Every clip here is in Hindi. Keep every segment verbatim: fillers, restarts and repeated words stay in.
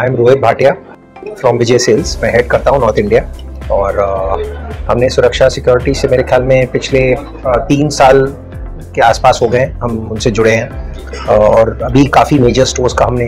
I am Rohit Bhatia from Vijay sales. मैं हेड करता हूँ नॉर्थ इंडिया और uh, हमने सुरक्षा सिक्योरिटी से मेरे ख्याल में पिछले uh, तीन साल के आसपास हो गए हम उनसे जुड़े हैं uh, और अभी काफ़ी मेजर स्टोर्स का हमने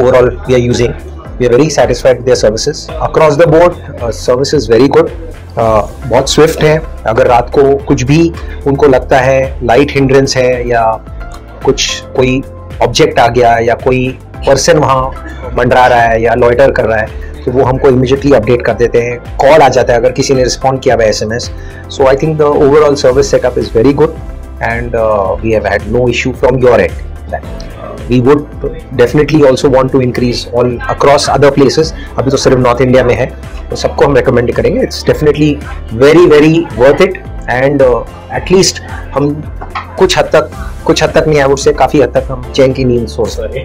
overall we are using we are very satisfied with their services across the board. Service is very good, बहुत स्विफ्ट है। अगर रात को कुछ भी उनको लगता है लाइट हिंड्रेंस है या कुछ कोई ऑब्जेक्ट आ गया या कोई पर्सन वहाँ मंडरा रहा है या लॉइटर कर रहा है तो वो हमको इमीडिएटली अपडेट कर देते हैं। कॉल आ जाता है अगर किसी ने रिस्पॉन्ड किया हुआ S M S. So I think the overall service setup is very good and we have had no issue from your end. We would definitely also want to increase all across other places. अभी तो सिर्फ नॉर्थ इंडिया में है तो सबको हम रिकमेंड करेंगे। It's definitely very very worth it and at least हम कुछ हद तक कुछ हद तक नहीं, आई वुड से काफ़ी हद तक हम चैन की नींद सो सके।